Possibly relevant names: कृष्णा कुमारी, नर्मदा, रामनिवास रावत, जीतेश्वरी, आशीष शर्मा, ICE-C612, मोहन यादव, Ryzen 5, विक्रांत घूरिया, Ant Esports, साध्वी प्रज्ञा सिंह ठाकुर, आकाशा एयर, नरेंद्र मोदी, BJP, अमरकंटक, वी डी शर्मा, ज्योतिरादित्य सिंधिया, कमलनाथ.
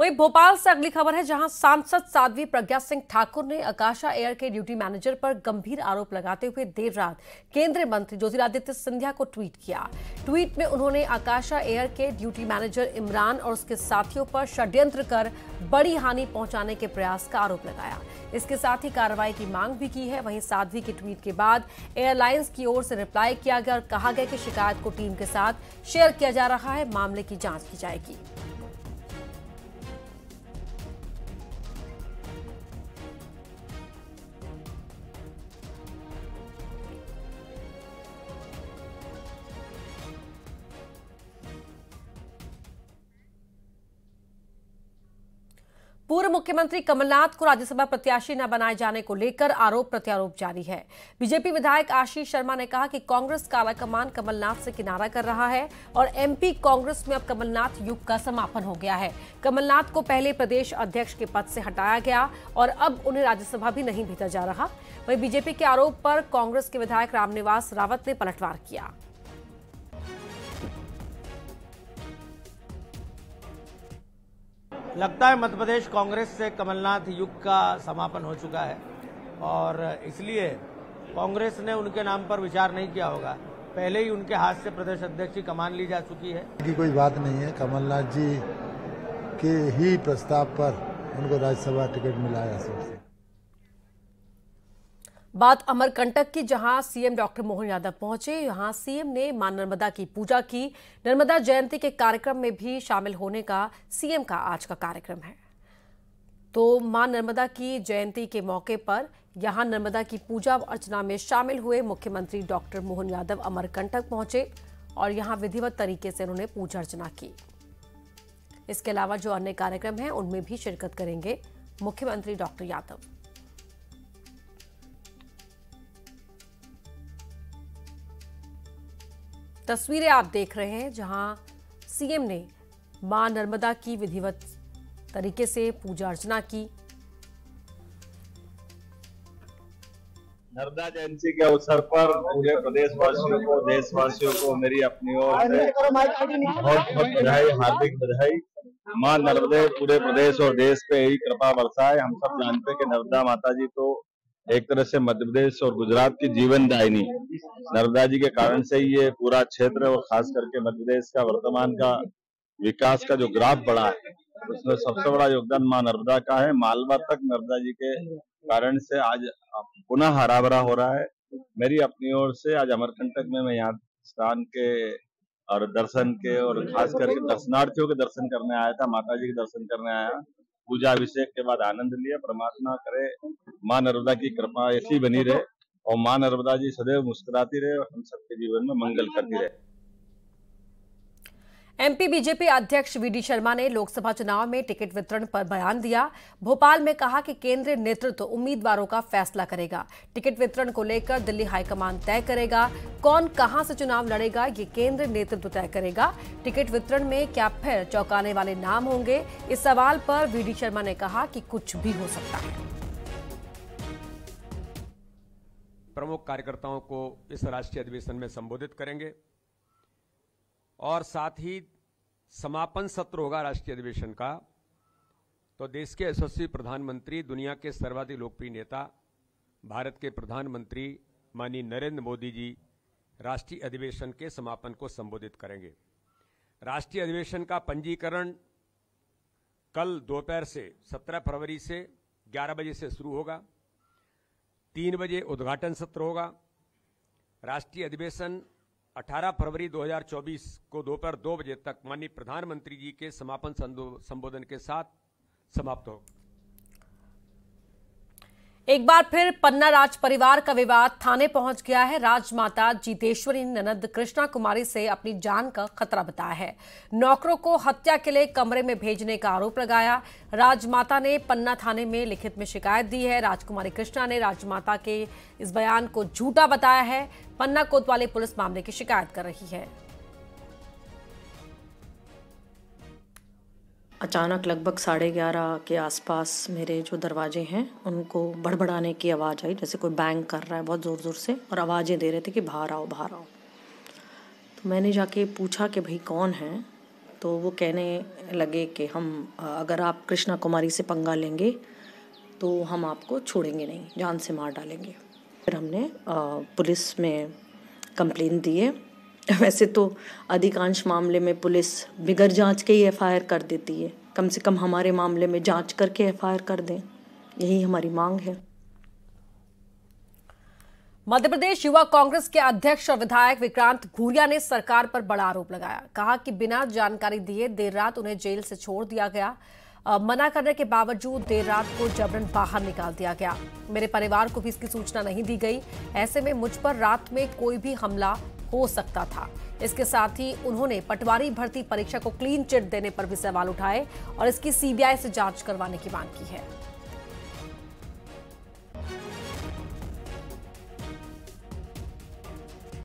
वहीं भोपाल से अगली खबर है, जहां सांसद साध्वी प्रज्ञा सिंह ठाकुर ने आकाशा एयर के ड्यूटी मैनेजर पर गंभीर आरोप लगाते हुए देर रात केंद्रीय मंत्री ज्योतिरादित्य सिंधिया को ट्वीट किया। ट्वीट में उन्होंने आकाशा एयर के ड्यूटी मैनेजर इमरान और उसके साथियों पर षड्यंत्र कर बड़ी हानि पहुंचाने के प्रयास का आरोप लगाया। इसके साथ ही कार्रवाई की मांग भी की है। वहीं साध्वी के ट्वीट के बाद एयरलाइंस की ओर से रिप्लाई किया गया और कहा गया कि शिकायत को टीम के साथ शेयर किया जा रहा है, मामले की जाँच की जाएगी। पूर्व मुख्यमंत्री कमलनाथ को राज्यसभा प्रत्याशी न बनाए जाने को लेकर आरोप प्रत्यारोप जारी है। बीजेपी विधायक आशीष शर्मा ने कहा कि कांग्रेस काला कमान कमलनाथ से किनारा कर रहा है और एमपी कांग्रेस में अब कमलनाथ युग का समापन हो गया है। कमलनाथ को पहले प्रदेश अध्यक्ष के पद से हटाया गया और अब उन्हें राज्यसभा भी नहीं भेजा जा रहा। वहीं बीजेपी के आरोप पर कांग्रेस के विधायक रामनिवास रावत ने पलटवार किया। लगता है मध्य प्रदेश कांग्रेस से कमलनाथ युग का समापन हो चुका है और इसलिए कांग्रेस ने उनके नाम पर विचार नहीं किया होगा। पहले ही उनके हाथ से प्रदेश अध्यक्ष की कमान ली जा चुकी है। की कोई बात नहीं है, कमलनाथ जी के ही प्रस्ताव पर उनको राज्यसभा टिकट मिला है। बात अमरकंटक की, जहां सीएम डॉक्टर मोहन यादव पहुंचे। यहां सीएम ने मां नर्मदा की पूजा की। नर्मदा जयंती के कार्यक्रम में भी शामिल होने का सीएम का आज का कार्यक्रम है। तो मां नर्मदा की जयंती के मौके पर यहां नर्मदा की पूजा अर्चना में शामिल हुए मुख्यमंत्री डॉक्टर मोहन यादव अमरकंटक पहुंचे और यहां विधिवत तरीके से उन्होंने पूजा अर्चना की। इसके अलावा जो अन्य कार्यक्रम हैं उनमें भी शिरकत करेंगे मुख्यमंत्री डॉक्टर यादव। तस्वीरें आप देख रहे हैं, जहां सीएम ने मां नर्मदा की विधिवत तरीके से पूजा अर्चना की। नर्मदा जयंती के अवसर पर पूरे प्रदेशवासियों को, देशवासियों को मेरी अपनी ओर से बहुत बहुत बधाई, हार्दिक बधाई। मां नर्मदा पूरे प्रदेश और देश पे ही कृपा बरसाए। हम सब जानते हैं कि नर्मदा माता जी तो एक तरह से मध्य प्रदेश और गुजरात की जीवनदायिनी, नर्मदा जी के कारण से ही ये पूरा क्षेत्र और खास करके मध्य प्रदेश का वर्तमान का विकास का जो ग्राफ बढ़ा है उसमें सबसे बड़ा योगदान मां नर्मदा का है। मालवा तक नर्मदा जी के कारण से आज पुनः हरा भरा हो रहा है। मेरी अपनी ओर से आज अमरकंटक में मैं यहाँ स्नान के और दर्शन के और खास करके दर्शनार्थियों के दर्शन करने आया था, माता जी के दर्शन करने आया। पूजा अभिषेक के बाद आनंद लिया। परमात्मा करे मां नर्मदा की कृपा ऐसी बनी रहे और मां नर्मदा जी सदैव मुस्कुराती रहे और हम सबके जीवन में मंगल करती रहे। एमपी बीजेपी अध्यक्ष वी डी शर्मा ने लोकसभा चुनाव में टिकट वितरण पर बयान दिया। भोपाल में कहा कि केंद्रीय नेतृत्व उम्मीदवारों का फैसला करेगा। टिकट वितरण को लेकर दिल्ली हाईकमान तय करेगा। कौन कहां से चुनाव लड़ेगा ये केंद्रीय नेतृत्व तय करेगा। टिकट वितरण में क्या फिर चौंकाने वाले नाम होंगे? इस सवाल पर वी डी शर्मा ने कहा कि कुछ भी हो सकता है। प्रमुख कार्यकर्ताओं को इस राष्ट्रीय अधिवेशन में संबोधित करेंगे और साथ ही समापन सत्र होगा राष्ट्रीय अधिवेशन का। तो देश के यशस्वी प्रधानमंत्री, दुनिया के सर्वाधिक लोकप्रिय नेता, भारत के प्रधानमंत्री माननीय नरेंद्र मोदी जी राष्ट्रीय अधिवेशन के समापन को संबोधित करेंगे। राष्ट्रीय अधिवेशन का पंजीकरण कल दोपहर से 17 फरवरी से 11 बजे से शुरू होगा। 3 बजे उद्घाटन सत्र होगा। राष्ट्रीय अधिवेशन 18 फरवरी 2024 को दोपहर 2 बजे तक माननीय प्रधानमंत्री जी के समापन संबोधन के साथ समाप्त होगा। एक बार फिर पन्ना राज परिवार का विवाद थाने पहुंच गया है। राजमाता जीतेश्वरी ने ननद कृष्णा कुमारी से अपनी जान का खतरा बताया है। नौकरों को हत्या के लिए कमरे में भेजने का आरोप लगाया। राजमाता ने पन्ना थाने में लिखित में शिकायत दी है। राजकुमारी कृष्णा ने राजमाता के इस बयान को झूठा बताया है। पन्ना कोतवाली पुलिस मामले की शिकायत कर रही है। अचानक लगभग 11:30 के आसपास मेरे जो दरवाजे हैं उनको बड़बड़ाने की आवाज़ आई, जैसे कोई बैंग कर रहा है बहुत ज़ोर ज़ोर से, और आवाज़ें दे रहे थे कि बाहर आओ बाहर आओ। तो मैंने जाके पूछा कि भाई कौन है, तो वो कहने लगे कि हम अगर आप कृष्णा कुमारी से पंगा लेंगे तो हम आपको छोड़ेंगे नहीं, जान से मार डालेंगे। फिर हमने पुलिस में कंप्लेन दिए। वैसे तो अधिकांश मामले में पुलिस बिगर जांच के ही एफआईआर कर देती है, कम से कम हमारे मामले में जांच करके एफआईआर कर दें, यही हमारी मांग है। मध्य प्रदेश युवा कांग्रेस के अध्यक्ष और विधायक विक्रांत घूरिया ने सरकार पर बड़ा आरोप लगाया। कहा कि बिना जानकारी दिए देर रात उन्हें जेल से छोड़ दिया गया, मना करने के बावजूद देर रात को जबरन बाहर निकाल दिया गया। मेरे परिवार को भी इसकी सूचना नहीं दी गई, ऐसे में मुझ पर रात में कोई भी हमला हो सकता था। इसके साथ ही उन्होंने पटवारी भर्ती परीक्षा को क्लीन चिट देने पर भी सवाल उठाए और इसकी सीबीआई से जांच करवाने की मांग की है।